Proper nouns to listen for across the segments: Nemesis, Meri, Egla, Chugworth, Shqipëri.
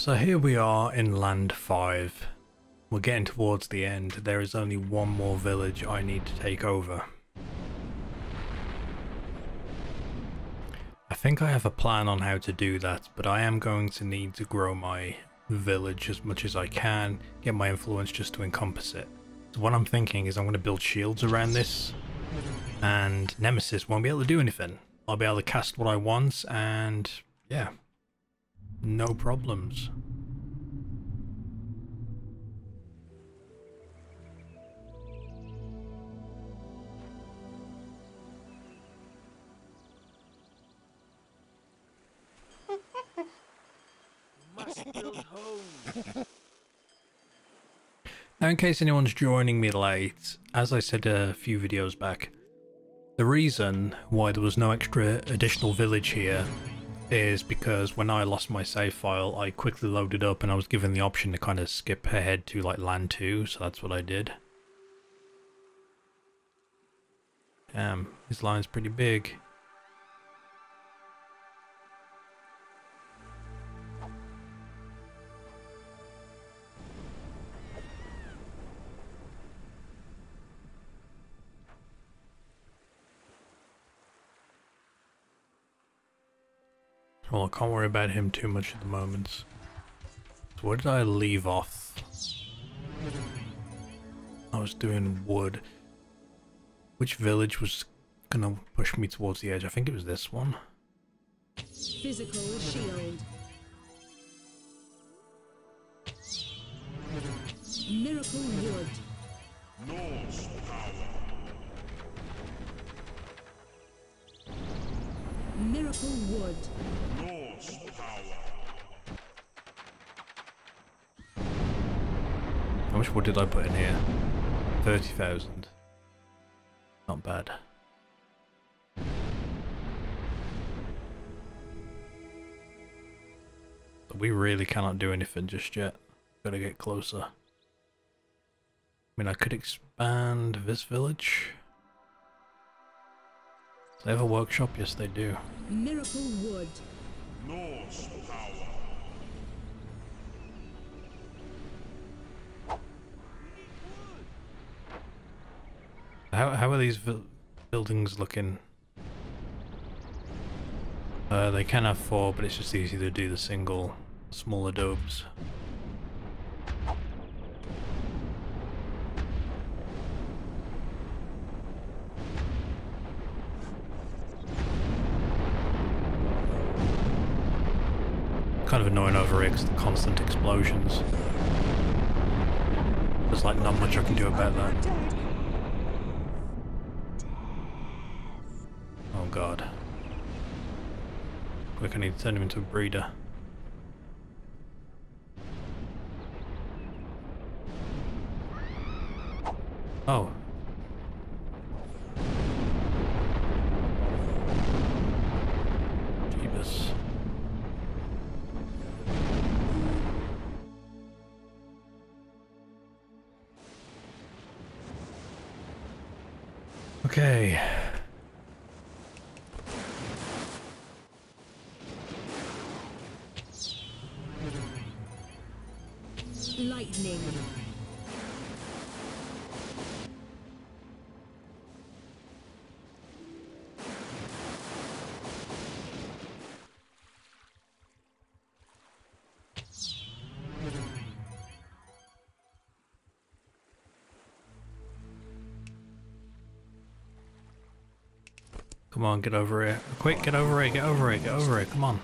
So here we are in Land 5. We're getting towards the end. There is only one more village I need to take over. I think I have a plan on how to do that, but I am going to need to grow my village as much as I can, get my influence just to encompass it. So what I'm thinking is I'm going to build shields around this, and Nemesis won't be able to do anything. I'll be able to cast what I want, and yeah, no problems. Now, in case anyone's joining me late, as I said a few videos back, the reason why there was no extra additional village here is because when I lost my save file, I quickly loaded up and I was given the option to kind of skip ahead to like land 2, so that's what I did. Damn, this line's pretty big. Well, I can't worry about him too much at the moment. So where did I leave off? I was doing wood. Which village was gonna push me towards the edge? I think it was this one. Physical shield. Miracle wood. Norse power. Miracle wood. Norse power. How much wood did I put in here? 30,000. Not bad. But we really cannot do anything just yet. Gotta get closer. I mean, I could expand this village. They have a workshop? Yes, they do. Miracle wood. Norse power. How are these buildings looking? They can have 4, but it's just easy to do the single, smaller adobes. Kind of annoying over here because the constant explosions. There's like not much I can do about that. Oh god. Quick, I need to turn him into a breeder. Oh. Okay. Lightning. Come on, get over here. Quick, get over here, get over here, get over here, come on.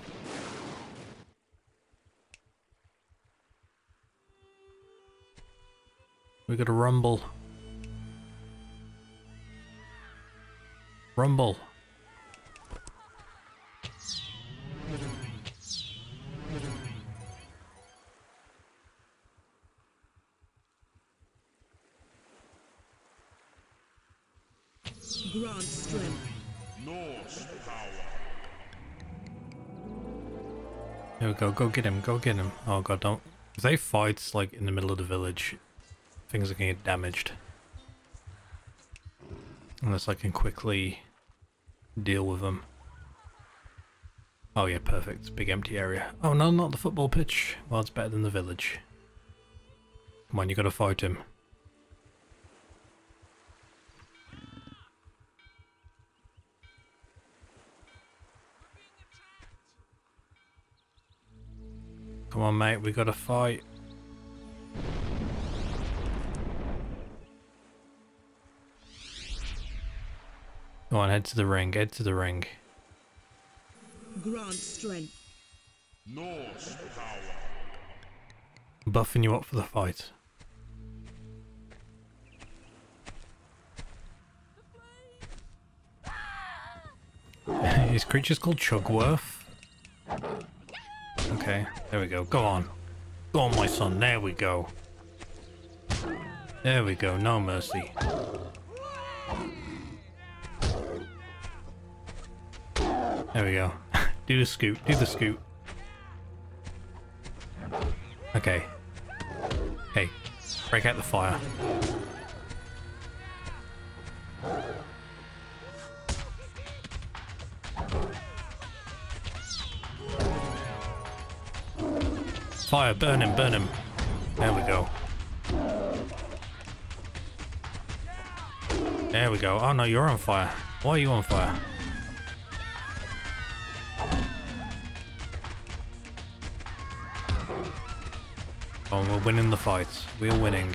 We gotta rumble. Rumble. Grant strength. There we go, go get him, go get him. Oh god, don't. If they fight like in the middle of the village, things are gonna get damaged. Unless I can quickly deal with them. Oh yeah, perfect. Big empty area. Oh no, not the football pitch. Well, it's better than the village. Come on, you gotta fight him. Come on, mate, we gotta fight. Come on, head to the ring, head to the ring. Grant strength. Norse power. Buffing you up for the fight. His creature's called Chugworth. Okay, there we go. Go on. Go on, my son. There we go. There we go. No mercy. There we go. Do the scoot. Do the scoot. Okay. Hey, break out the fire. Fire, burn him, burn him. There we go. There we go. Oh no, you're on fire. Why are you on fire? Oh, we're winning the fight. We're winning.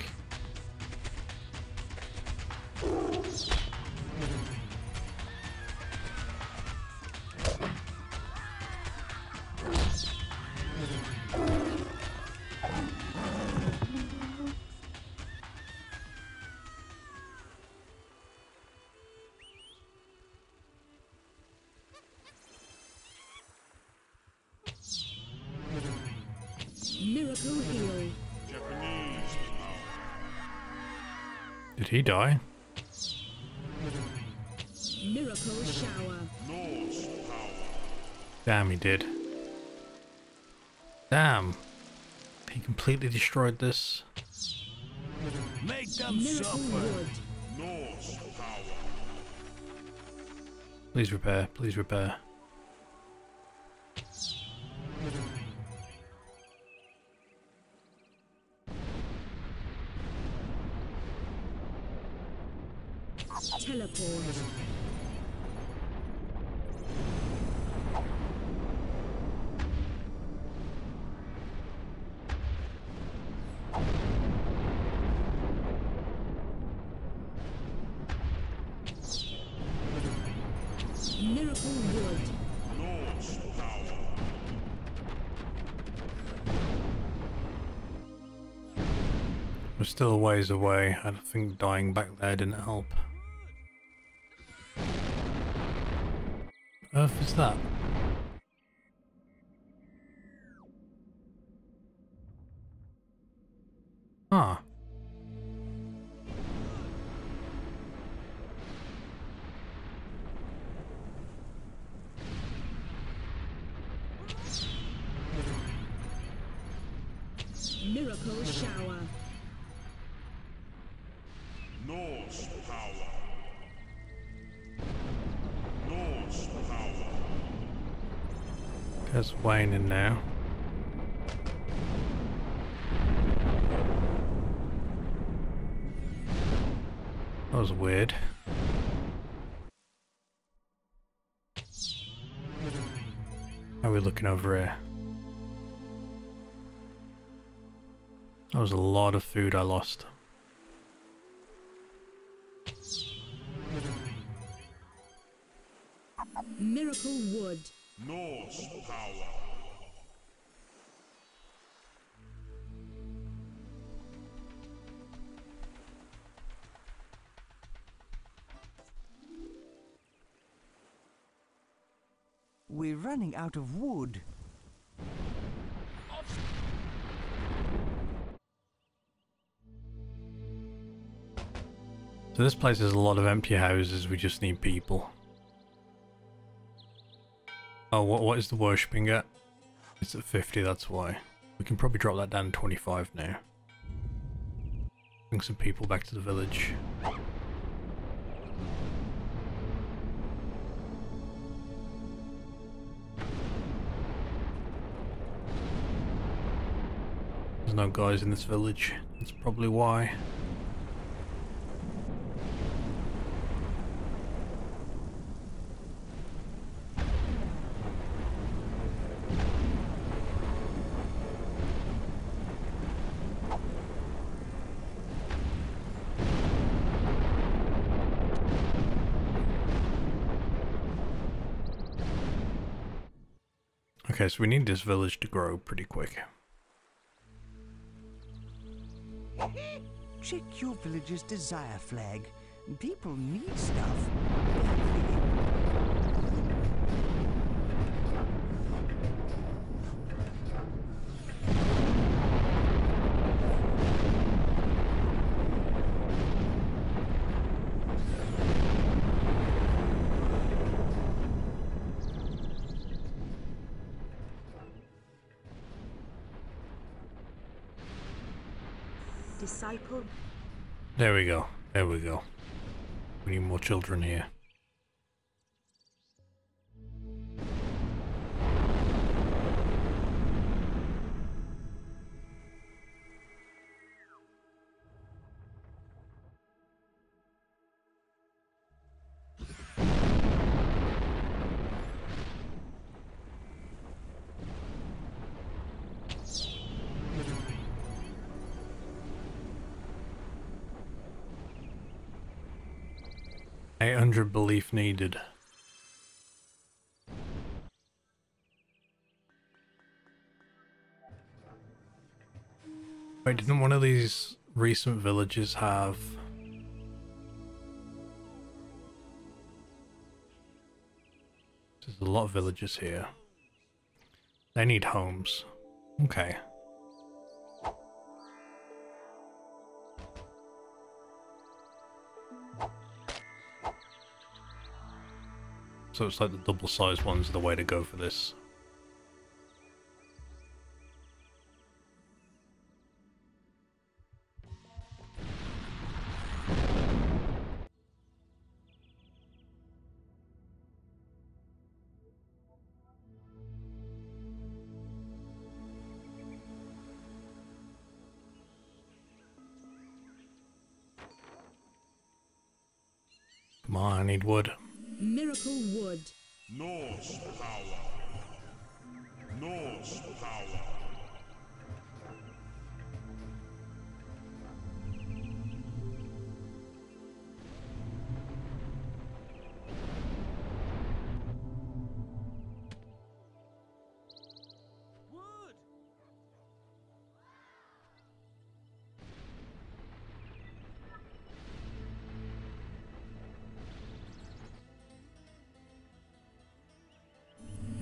Did he die? Miracle shower. Damn, he did. Damn. He completely destroyed this. Make them suffer. Please repair, please repair. Teleport. Miracle wood. Norse power. We're still a ways away. I don't think dying back there didn't help. Earth is that? Huh. Miracle shower. Norse power. That's waning now. That was weird. How are we looking over here? That was a lot of food I lost. Miracle wood. Norse power. We're running out of wood. So this place has a lot of empty houses, we just need people. Oh, what is the worshipping at? It's at 50, that's why. We can probably drop that down to 25 now. Bring some people back to the village. There's no guys in this village. That's probably why. Okay, so we need this village to grow pretty quick. Check your village's desire flag. People need stuff. Disciple. There we go. There we go. We need more children here. Belief needed. Wait, didn't one of these recent villages have... There's a lot of villages here. They need homes. Okay. So it's like the double-sized ones are the way to go for this. Come on, I need wood. Miracle wood. Norse power. Norse power. Wood.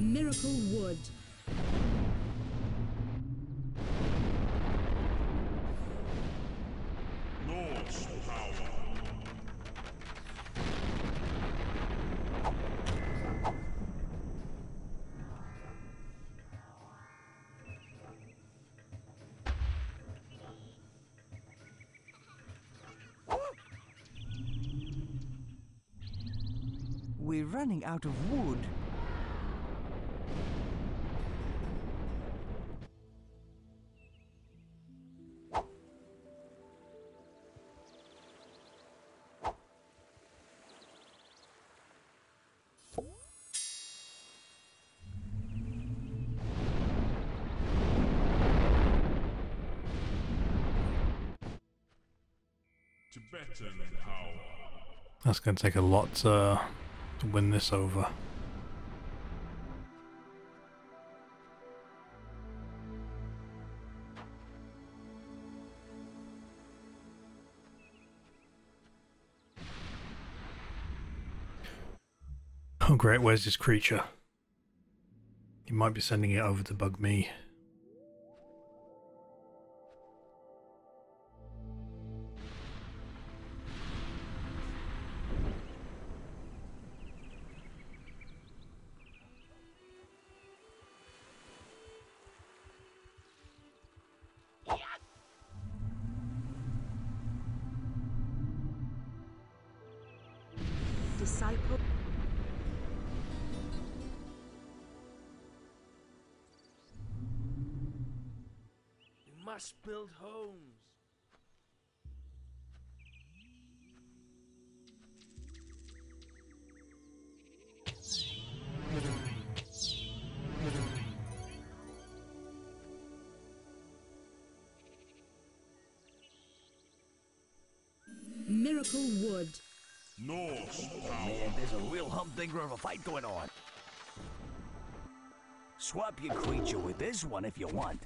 Norse power. We're running out of wood. That's going to take a lot to win this over. Oh great, where's this creature? He might be sending it over to bug me. must build homes. Miracle Wood. Norse power. Man, there's a real humdinger of a fight going on. Swap your creature with this one if you want.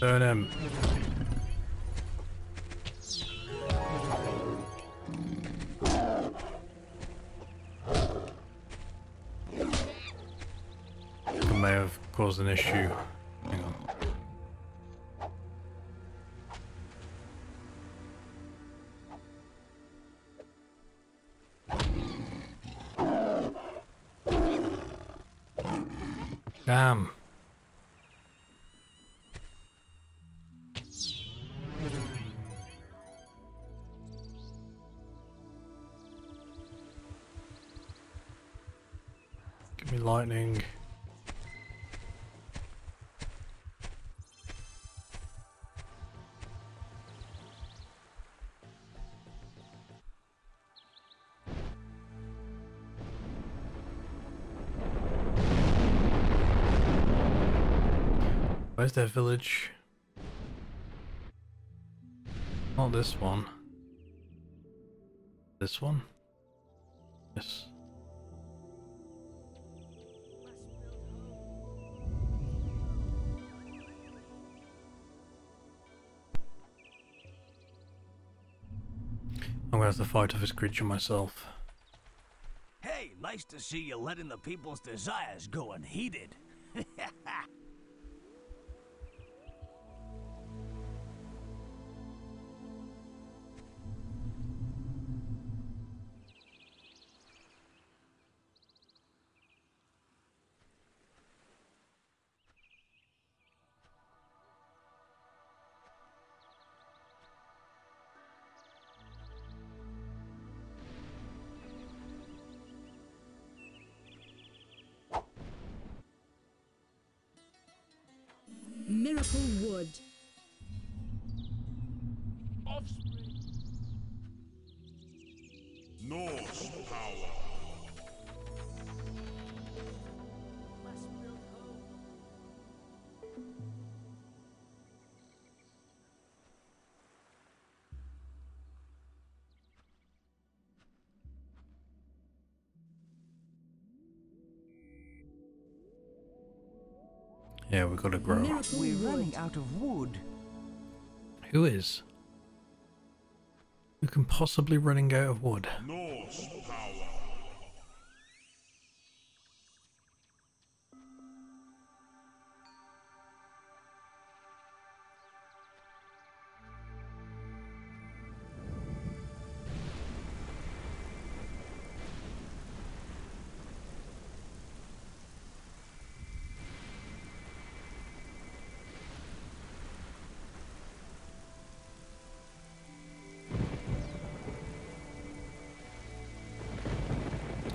Burn him. I may have caused an issue. Hang on. Damn. Give me lightning. Where's their village? Not this one. This one? Yes. I'm gonna have to fight off this creature myself. Hey, nice to see you letting the people's desires go unheeded. Miracle Wood. Offspring. Norse power. Must build home. Yeah, we've got to grow. We're running out of wood. Who is? Who can possibly running out of wood? Norse power.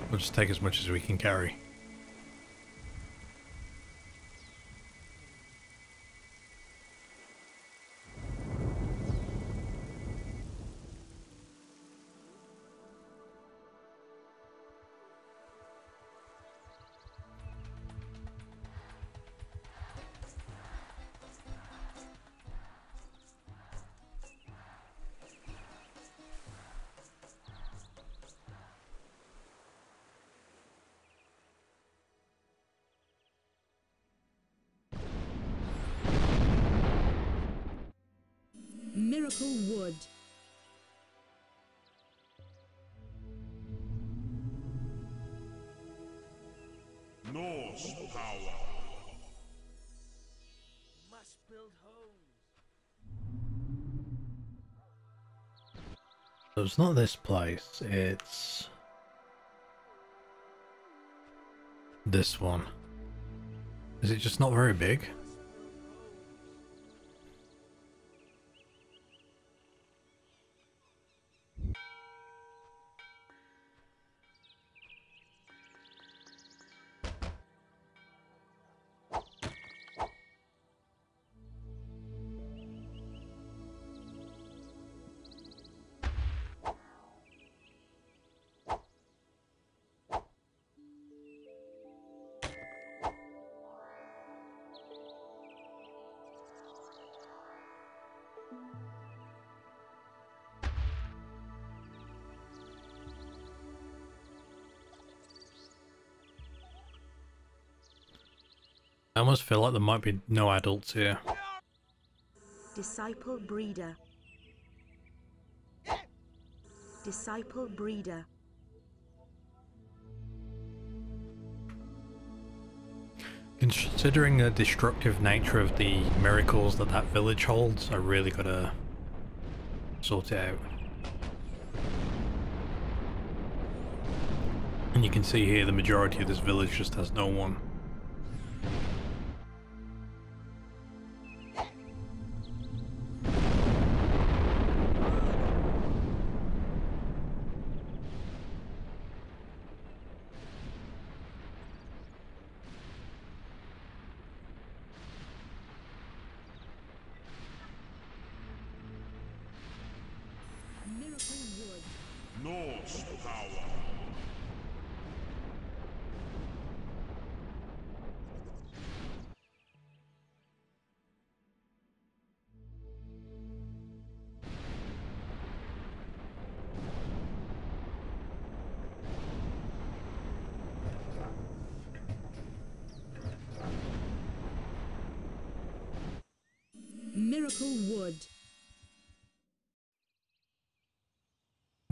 We'll just take as much as we can carry. Miracle Wood. Norse power. Must build homes. So it's not this place, it's this one. Is it just not very big? I almost feel like there might be no adults here. Disciple breeder. Disciple breeder. Considering the destructive nature of the miracles that village holds, I really gotta sort it out. And you can see here the majority of this village just has no one. Wood.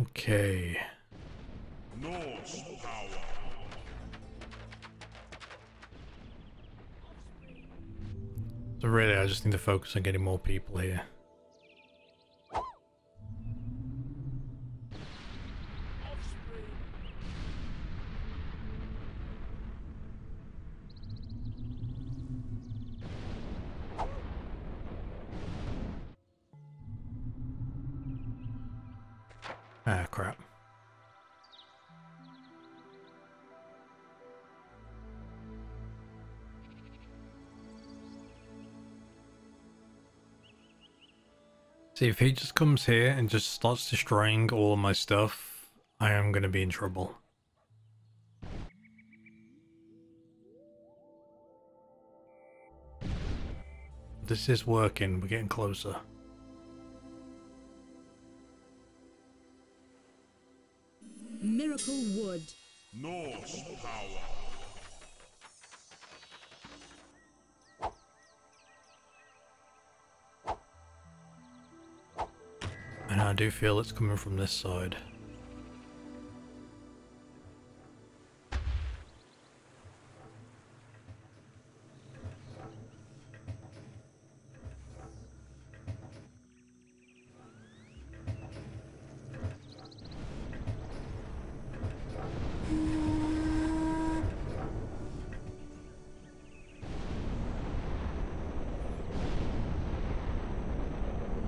Okay. Norse power. So really, I just need to focus on getting more people here. See, if he just comes here and just starts destroying all of my stuff, I am going to be in trouble. This is working, we're getting closer. Miracle Wood. Norse power. And I do feel it's coming from this side.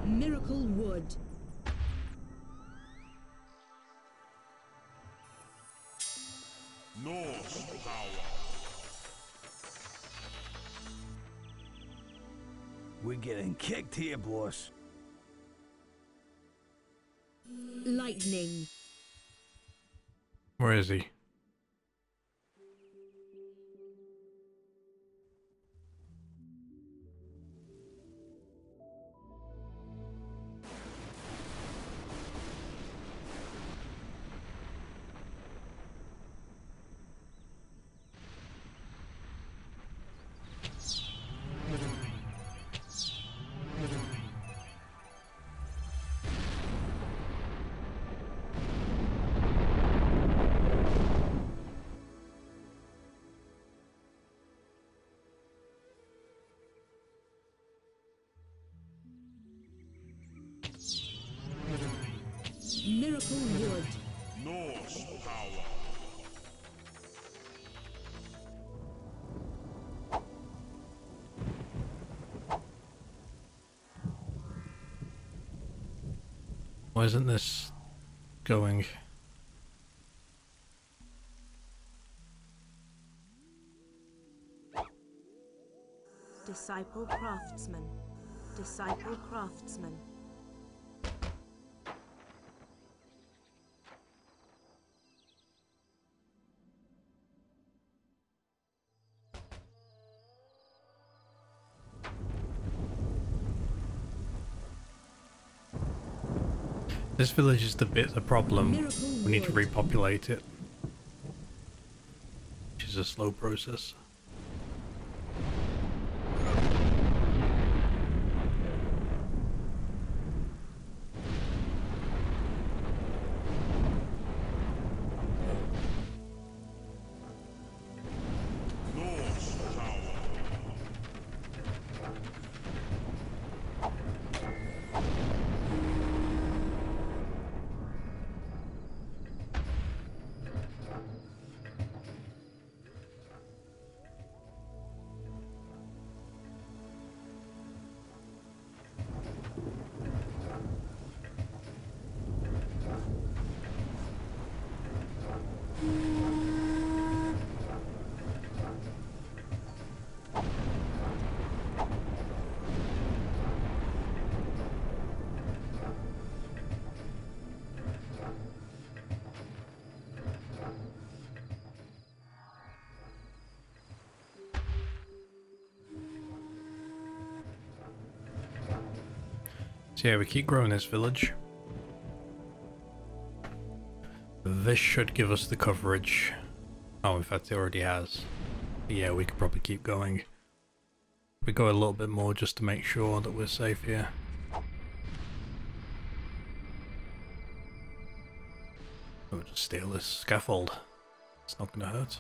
Miracle Wood. We're getting kicked here, boss. Lightning. Where is he? Miracle Wood. Norse power. Why isn't this going? Disciple craftsman. Disciple craftsman. This village is the problem. We need to repopulate it, which is a slow process. So yeah, we keep growing this village. This should give us the coverage. Oh, in fact, it already has. Yeah, we could probably keep going. We go a little bit more just to make sure that we're safe here. We'll just steal this scaffold. It's not gonna hurt.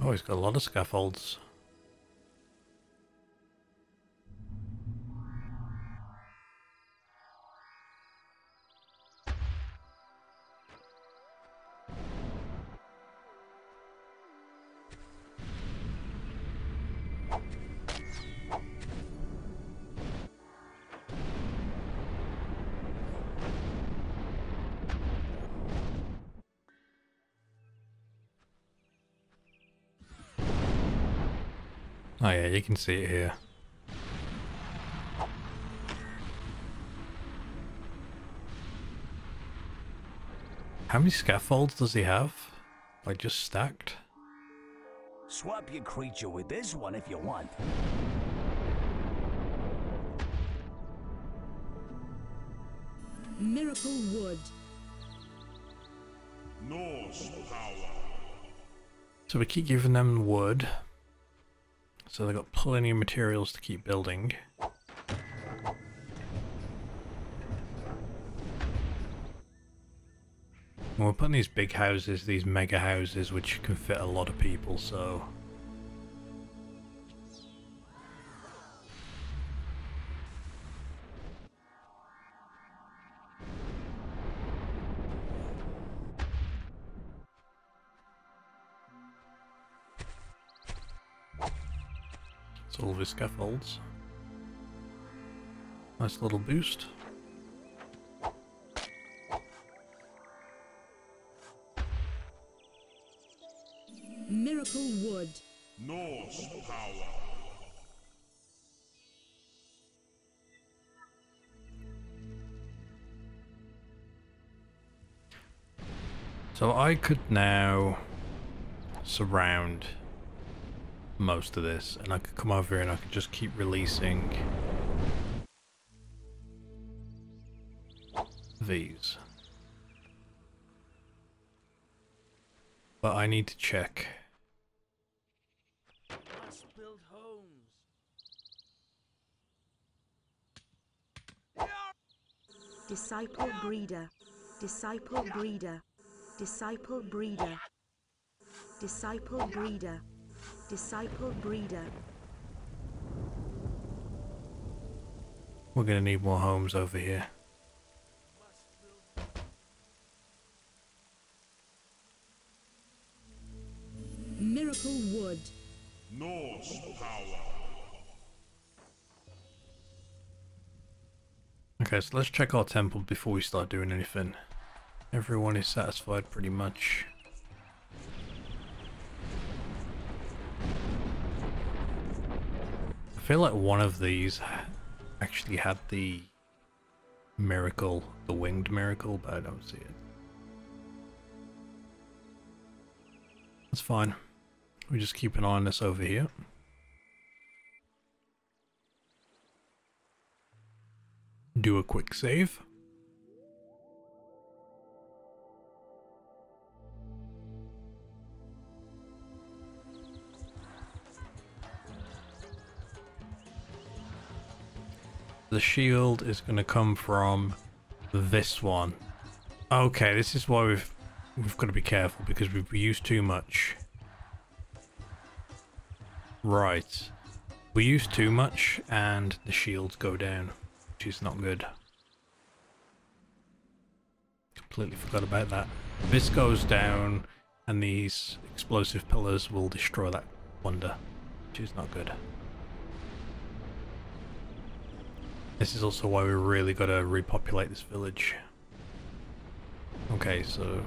Oh, he's got a lot of scaffolds. Oh yeah, you can see it here. How many scaffolds does he have? Like, just stacked? Swap your creature with this one if you want. Miracle Wood. Norse power. So we keep giving them wood. So they've got plenty of materials to keep building. And we're putting these big houses, these mega houses, which can fit a lot of people, so... all of his scaffolds. Nice little boost. Miracle Wood. Norse power. So I could now surround most of this, and I could come over here and I could just keep releasing these. But I need to check. Must build homes. Disciple breeder. Disciple breeder. Disciple breeder. Disciple breeder. Disciple breeder. We're gonna need more homes over here. Miracle Wood. Norse power. Okay, so let's check our temple before we start doing anything. Everyone is satisfied pretty much. I feel like one of these actually had the miracle, the winged miracle, but I don't see it. That's fine. We just keep an eye on this over here. Do a quick save. The shield is going to come from this one. Okay, this is why we've got to be careful, because we've used too much. Right. We use too much and the shields go down, which is not good. Completely forgot about that. This goes down and these explosive pillars will destroy that wonder, which is not good. This is also why we really got to repopulate this village. Okay, so...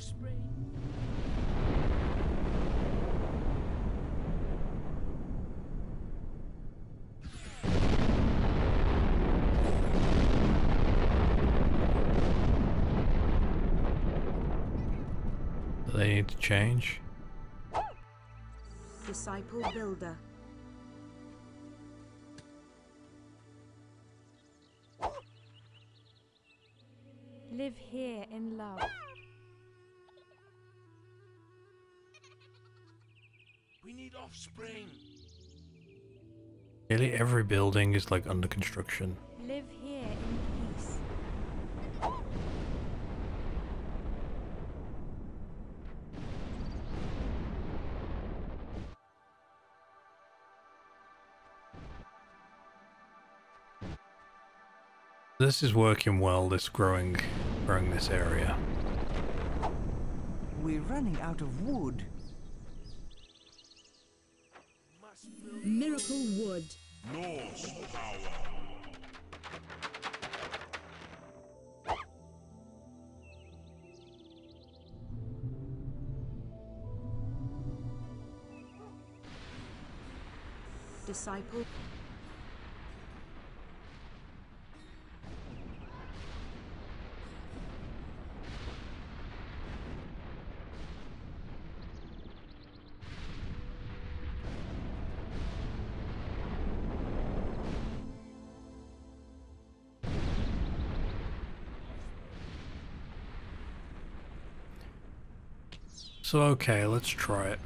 offspring. They need to change. Disciple builder. Live here in love. We need offspring. Nearly every building is like under construction. Live here in peace. This is working well, this growing this area. We're running out of wood. Miracle wood. Norse power. Disciple. So okay, let's try it.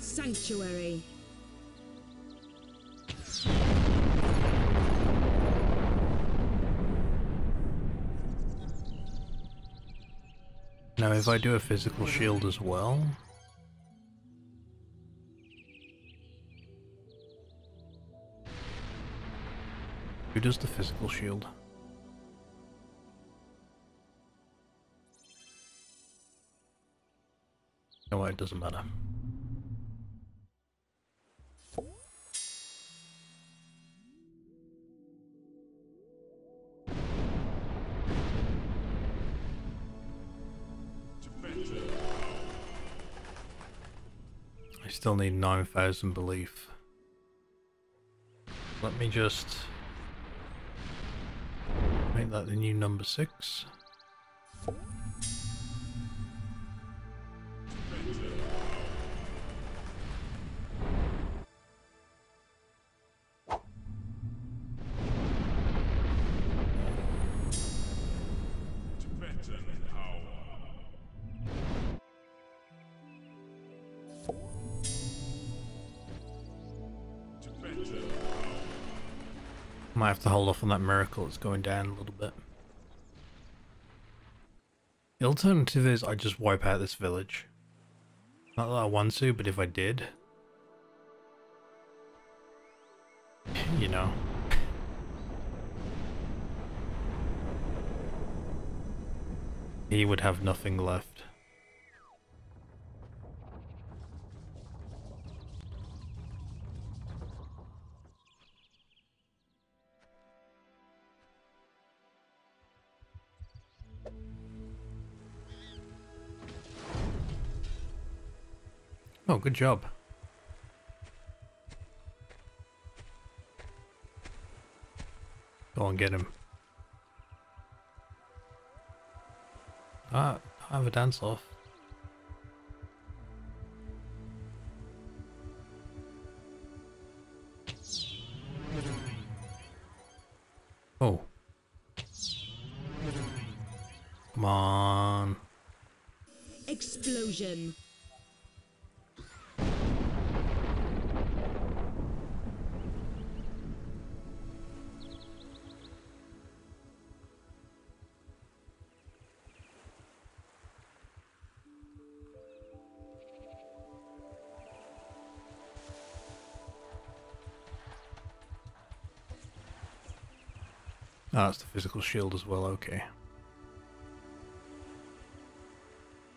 Sanctuary. Now if I do a physical shield as well. Who does the physical shield? No, it doesn't matter. I still need 9,000 belief. Let me just... make that the new number 6. Might have to hold off on that miracle, it's going down a little bit. The alternative is I just wipe out this village. Not that I want to, but if I did... you know. He would have nothing left. Oh, good job. Go on, get him. Ah, I have a dance off. Oh. Come on. Explosion. Ah, it's the physical shield as well, okay.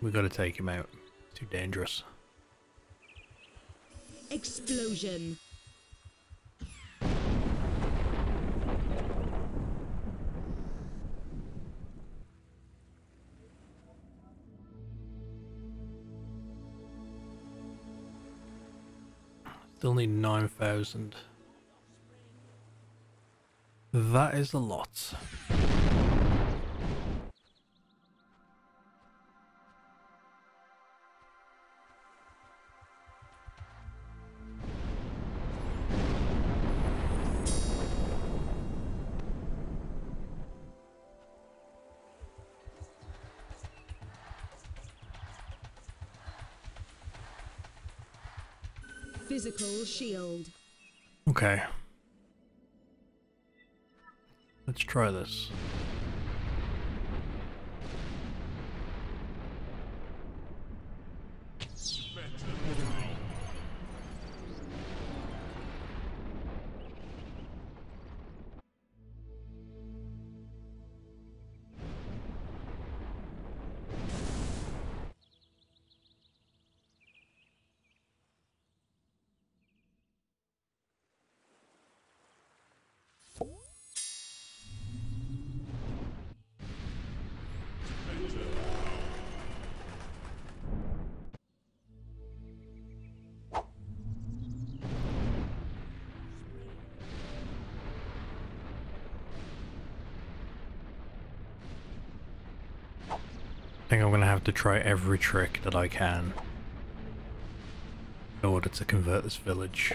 We gotta take him out. Too dangerous. Explosion. Still need 9,000. That is a lot. Physical shield. Okay. Let's try this. I think I'm going to have to try every trick that I can in order to convert this village.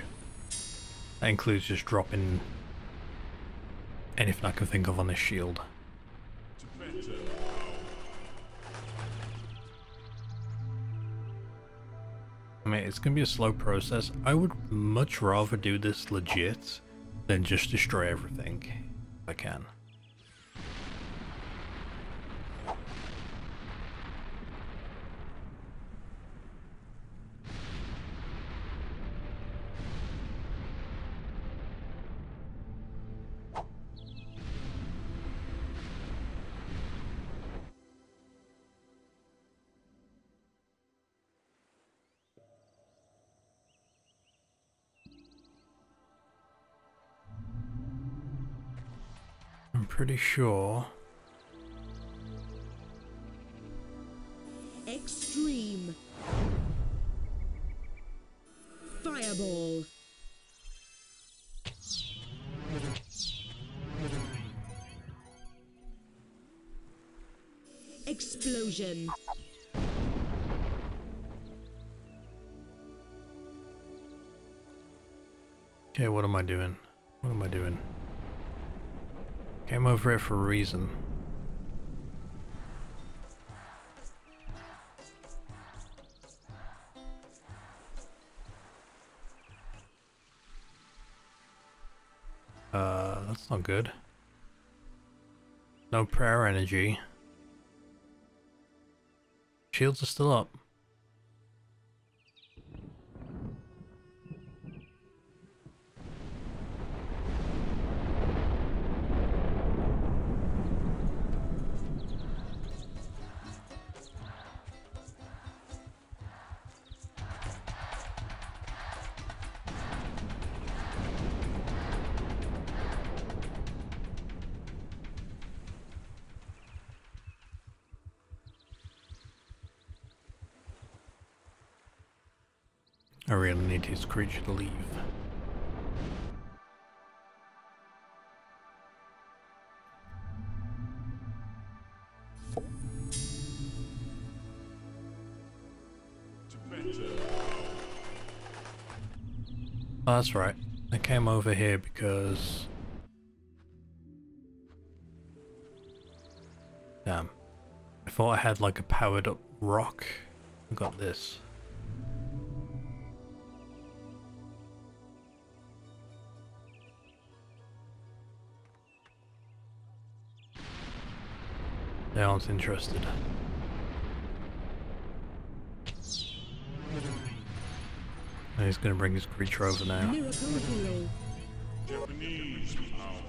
That includes just dropping anything I can think of on this shield. I mean, it's going to be a slow process. I would much rather do this legit than just destroy everything I can. Pretty sure. Extreme fireball. Explosion. Okay, what am I doing? What am I doing? Came over here for a reason. That's not good. No prayer energy. Shields are still up. I really need his creature to leave. Oh, that's right. I came over here because... damn. I thought I had like a powered up rock. I got this. They aren't interested. And he's going to bring his creature over now. Japanese power.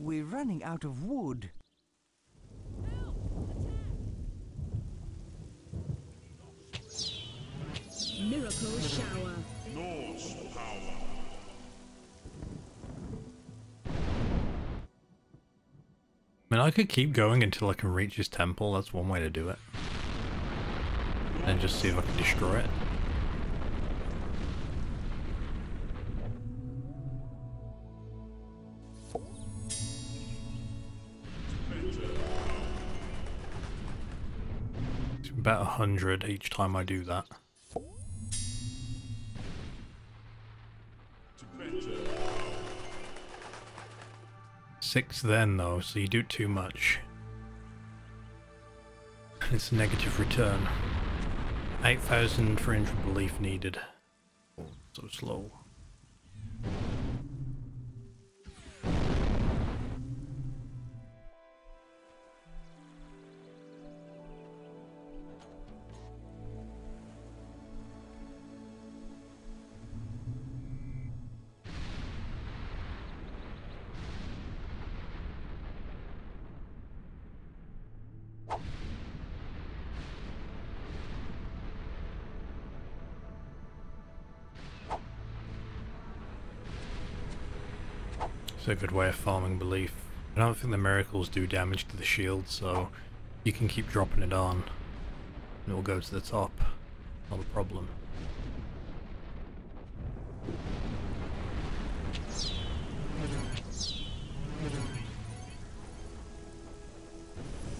We're running out of wood. Help! Attack! Miracle shower. Norse power. I mean, I could keep going until I can reach his temple. That's one way to do it. And just see if I can destroy it. It's about 100 each time I do that. Six then though, so you do too much. It's a negative return. 8,000 for injured belief needed. So slow. It's a good way of farming belief. I don't think the miracles do damage to the shield, so you can keep dropping it on and it will go to the top. Not a problem.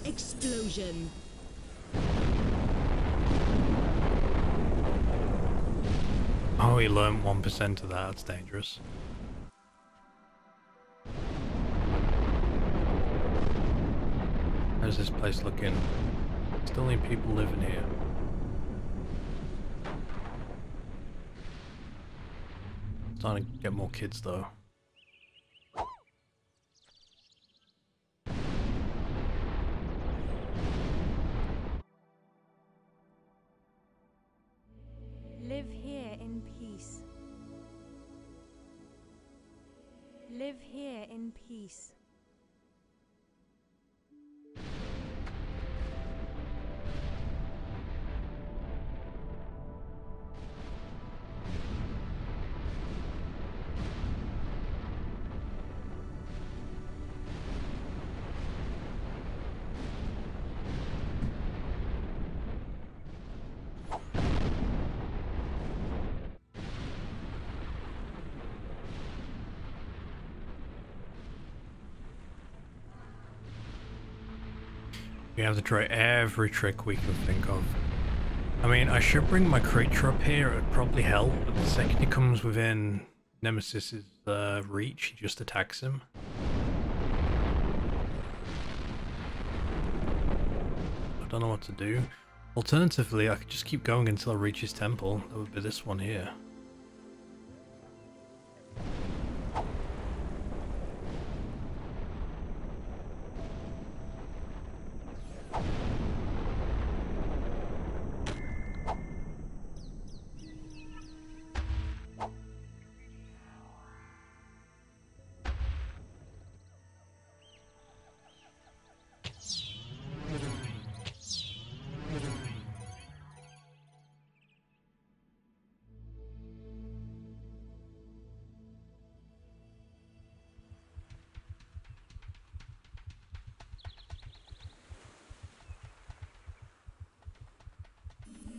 Explosion. Oh, he learned 1% of that. That's dangerous. How's this place looking? Still need people living here. Starting to get more kids though. Live here in peace. Live here in peace. We have to try every trick we can think of. I mean, I should bring my creature up here, it would probably help, but the second he comes within Nemesis's reach, he just attacks him. I don't know what to do. Alternatively, I could just keep going until I reach his temple. That would be this one here.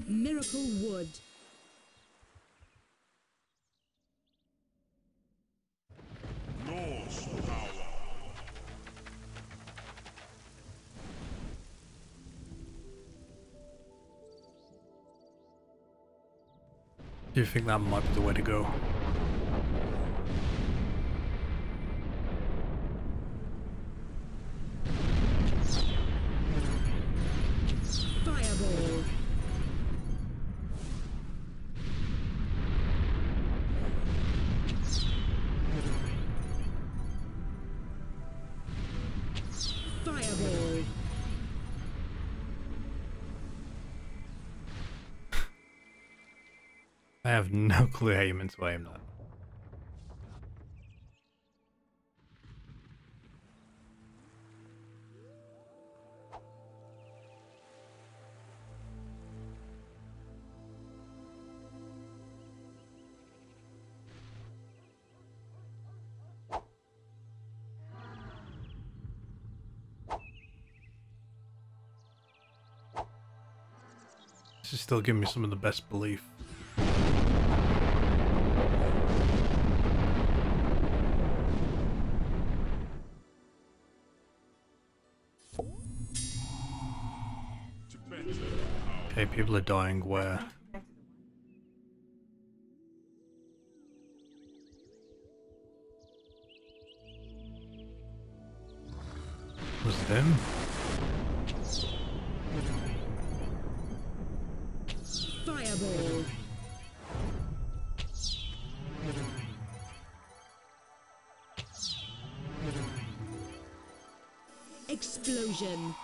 Miracle wood. Norse power. Do you think that might be the way to go? I have no clue how you meant to aim that. This is still giving me some of the best belief. Okay, people are dying where? Was it them? Fireball. Explosion.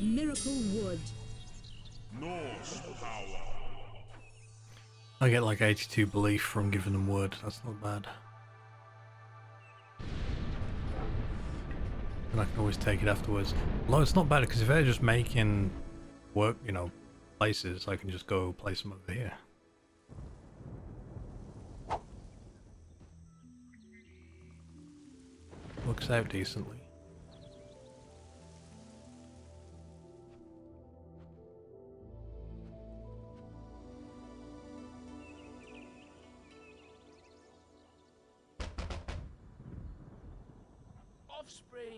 Miracle Wood. Norse power. I get like 82 belief from giving them wood. That's not bad. And I can always take it afterwards. Although it's not bad because if they're just making work, you know, places, I can just go place them over here. Looks out decently.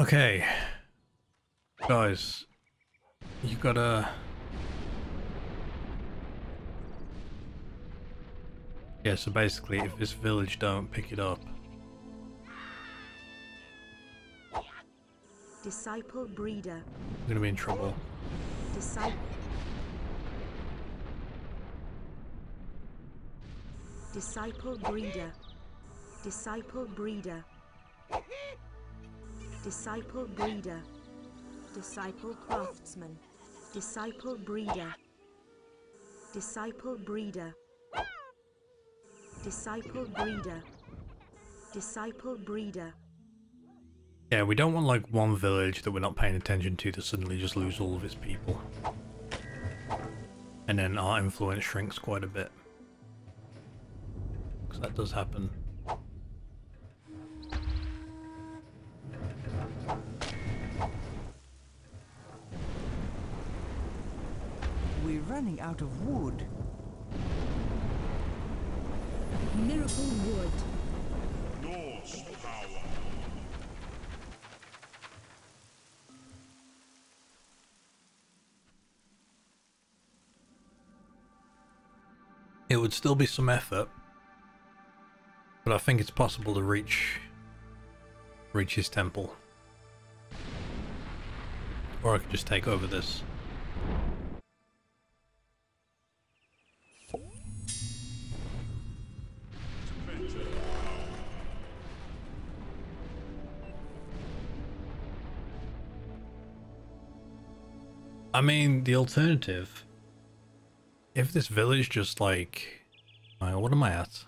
Okay, guys, you gotta, yeah, so basically if this village don't pick it up. Disciple breeder. I'm gonna be in trouble. Disciple breeder. Disciple breeder. Disciple breeder. Disciple craftsman. Disciple breeder. Disciple breeder. Disciple breeder. Disciple breeder. Yeah, we don't want like one village that we're not paying attention to suddenly just lose all of its people. And then our influence shrinks quite a bit. Because that does happen. Running out of wood. Miracle wood. Norse power. It would still be some effort, but I think it's possible to reach his temple. Or I could just take over this. I mean, the alternative, if this village just like, what am I at?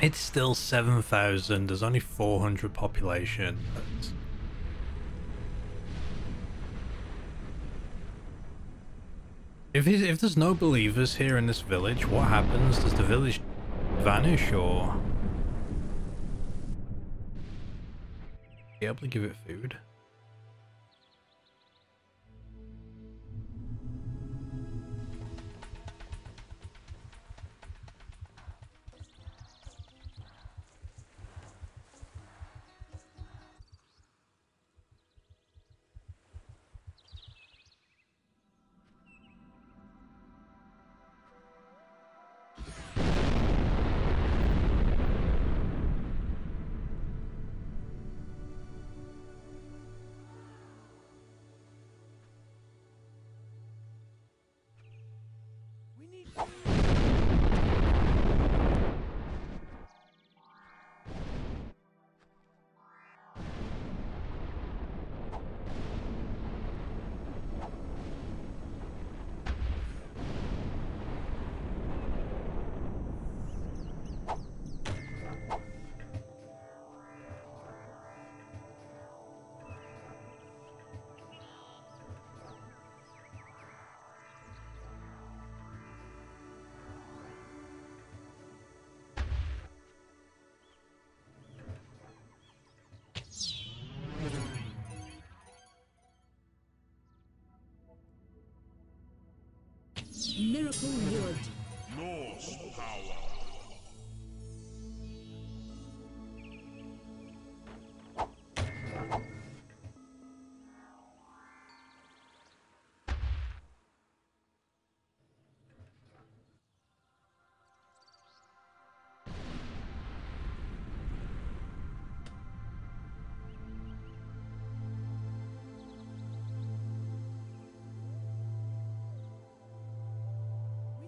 It's still 7,000, there's only 400 population. That's... If there's no believers here in this village, what happens? Does the village vanish or? Be able to give it food. Miracle Word. Norse power.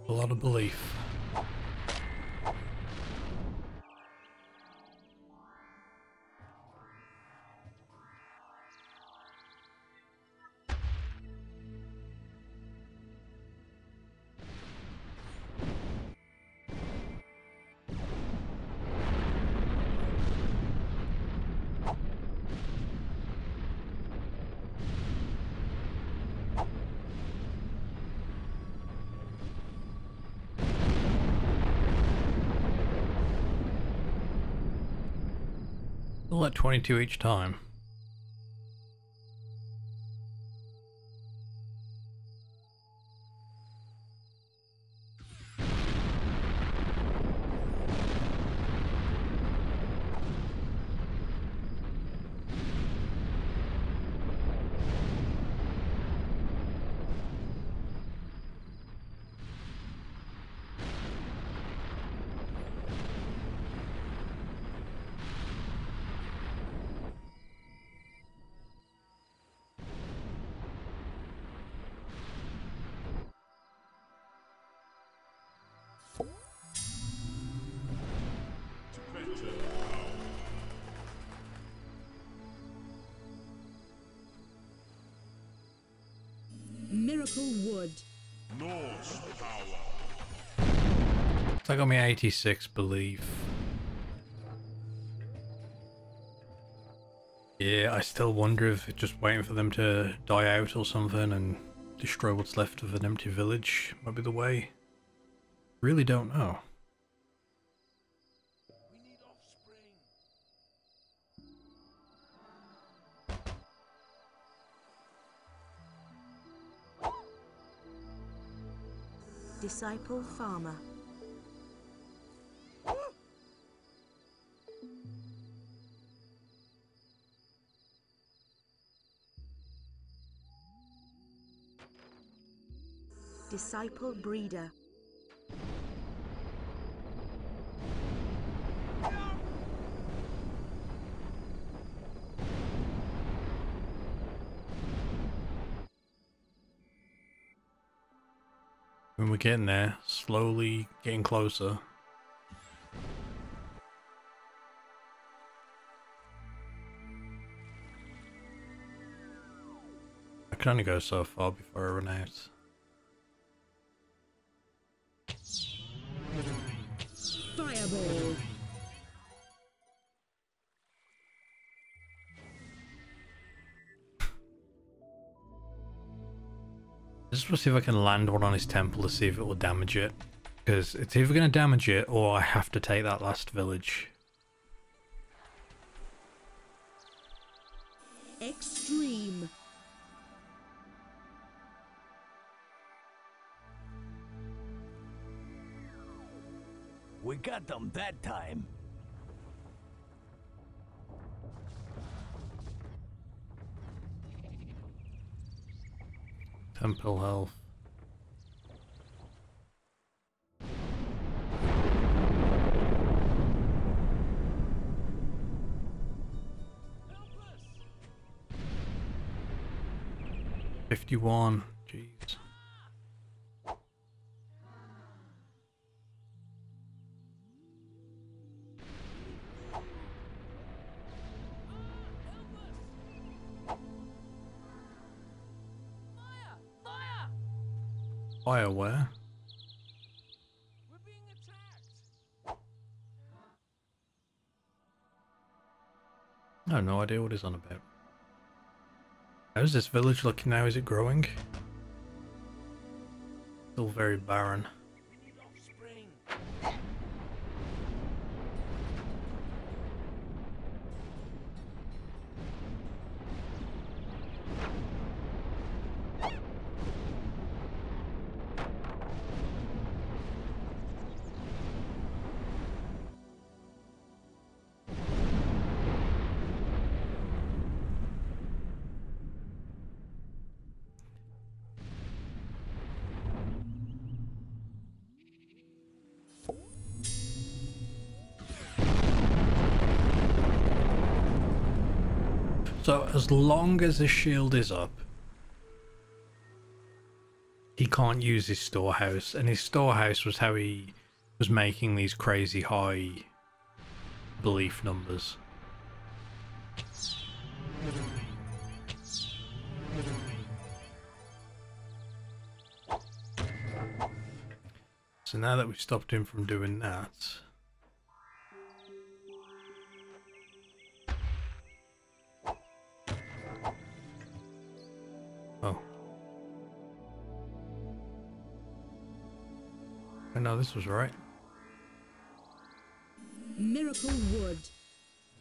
A lot of belief. At 22 each time. Miracle Wood. Norse power. So I got me 86 belief. Yeah, I still wonder if it's just waiting for them to die out or something and destroy what's left of an empty village might be the way. Really don't know. Disciple Farmer. Disciple Breeder. We're getting there, slowly getting closer. I can only go so far before I run out. Fireball. I just want to see if I can land one on his temple to see if it will damage it, because it's either going to damage it or I have to take that last village. Extreme. We got them that time. Temple health. Help us. 51. Jeez. Fireware. We're being attacked. I have no idea what he's on about. How's this village looking now? Is it growing? Still very barren. So as long as his shield is up, he can't use his storehouse, and his storehouse was how he was making these crazy high belief numbers. So now that we've stopped him from doing that, no, this was right. Miracle wood.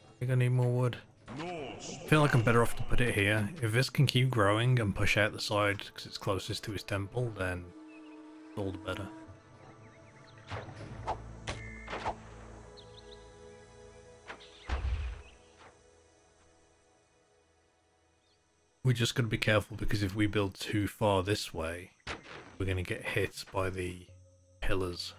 I think I need more wood. I feel like I'm better off to put it here. If this can keep growing and push out the side because it's closest to his temple, then it's all the better. We're just going to be careful, because if we build too far this way, we're going to get hit by the pillars.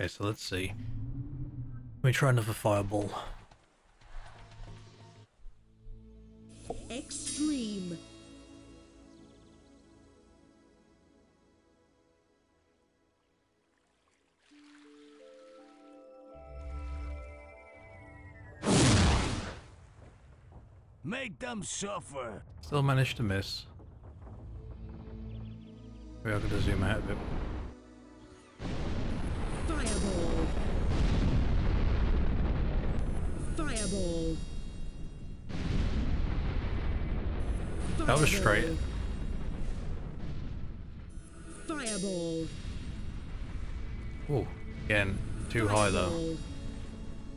Okay, so let's see. Let me try another fireball. Extreme. Make them suffer. Still managed to miss. We are going to zoom out a bit. Fireball. That was straight. Fireball. Oh, again, too high though.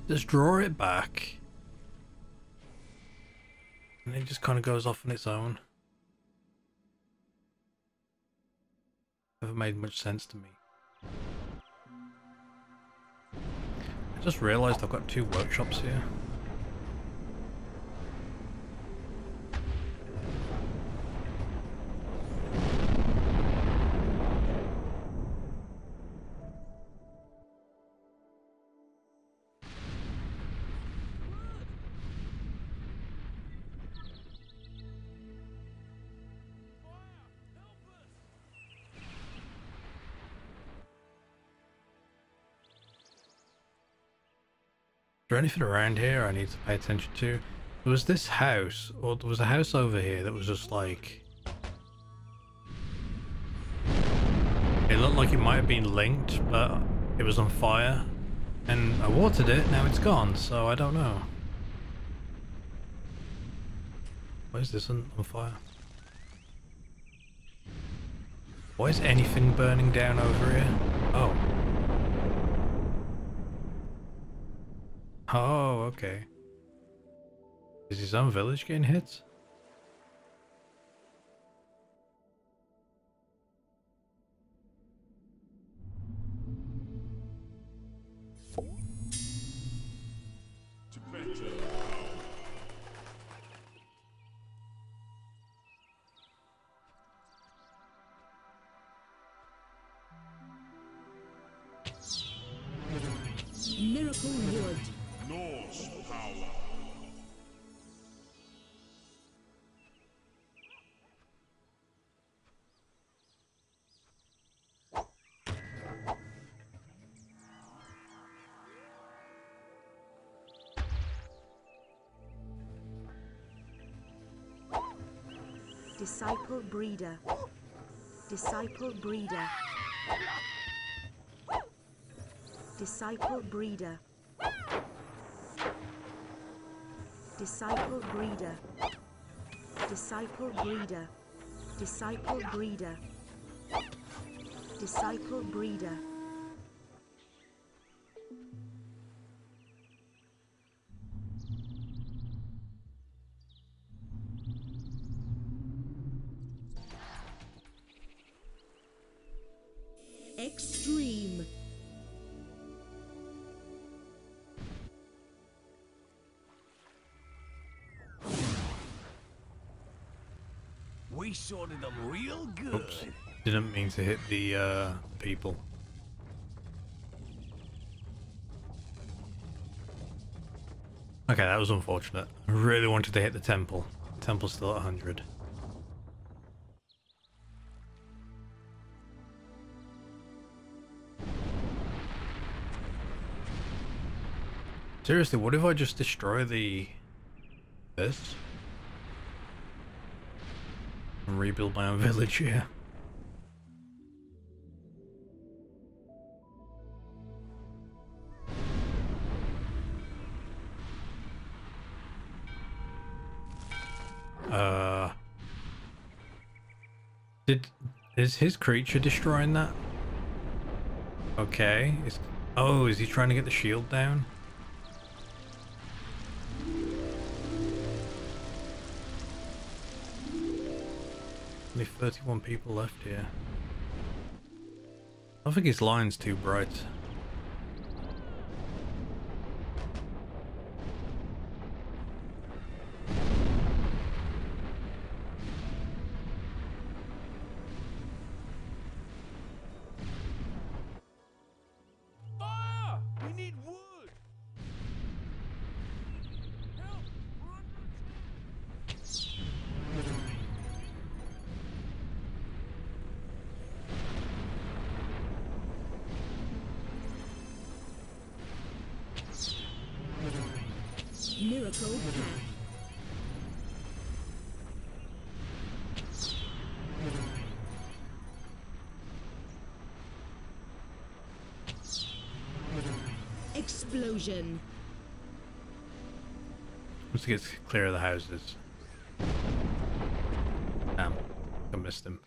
Just draw it back. And it just kind of goes off on its own. Never made much sense to me. Just realized I've got two workshops here. Is there anything around here I need to pay attention to? There was this house, or there was a house over here that was just like... It looked like it might have been linked, but it was on fire. And I watered it, now it's gone, so I don't know. Why is this on fire? Why is anything burning down over here? Oh. Oh, okay. Is his own village getting hit? Miracle wood. Norse power. Disciple breeder. Disciple breeder. Disciple breeder. Disciple breeder. Disciple breeder. Disciple breeder. Disciple breeder. extreme. We sorted them real good. Oops. Didn't mean to hit the people. Okay, that was unfortunate. I really wanted to hit the temple. The temple's still at 100. Seriously, what if I just destroy this? And rebuild my own village here. Is his creature destroying that? Okay. Oh, is he trying to get the shield down? Only 31 people left here. I think his line's too bright. Fire! We need wood. Help! Miracle. Explosion. Once it gets clear of the houses. Damn, I missed him.